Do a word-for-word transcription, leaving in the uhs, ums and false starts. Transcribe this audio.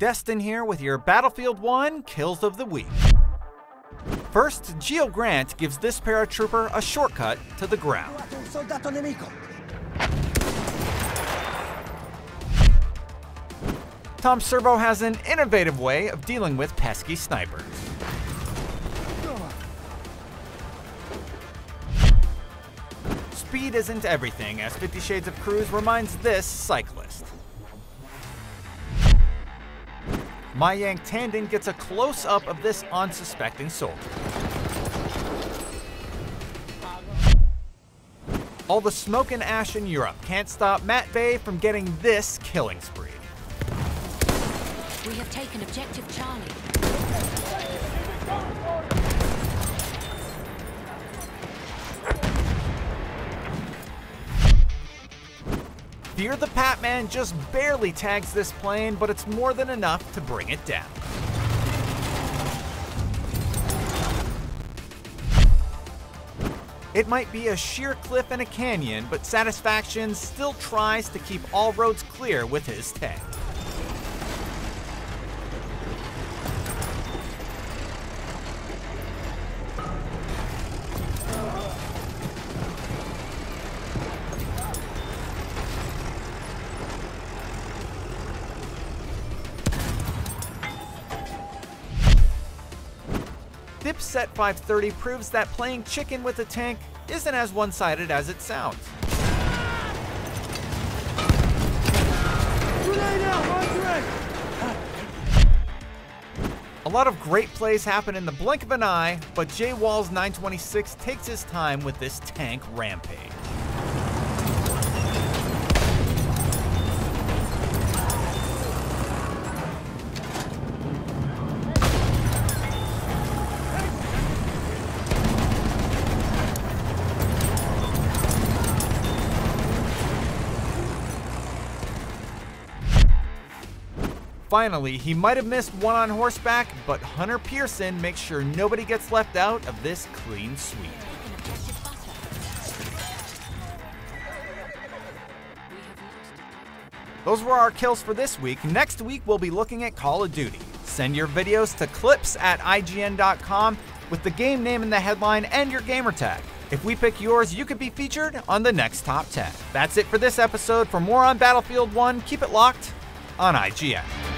Destin here with your Battlefield one Kills of the Week. First, Geo Grant gives this paratrooper a shortcut to the ground. Tom Servo has an innovative way of dealing with pesky snipers. Speed isn't everything, as Fifty Shades of Cruise reminds this cyclist. My Yank Tandon gets a close-up of this unsuspecting soldier. All the smoke and ash in Europe can't stop Matt Bay from getting this killing spree. We have taken objective Charlie. Here the Patman just barely tags this plane, but it's more than enough to bring it down. It might be a sheer cliff and a canyon, but Satisfaction still tries to keep all roads clear with his tag. Dipset five thirty proves that playing chicken with a tank isn't as one-sided as it sounds. A lot of great plays happen in the blink of an eye, but Jwalls nine twenty-six takes his time with this tank rampage. Finally, he might have missed one on horseback, but Hunter Pearson makes sure nobody gets left out of this clean sweep. Those were our kills for this week. Next week, we'll be looking at Call of Duty. Send your videos to clips at I G N dot com with the game name in the headline and your gamer tag. If we pick yours, you could be featured on the next top ten. That's it for this episode. For more on Battlefield one, keep it locked on I G N.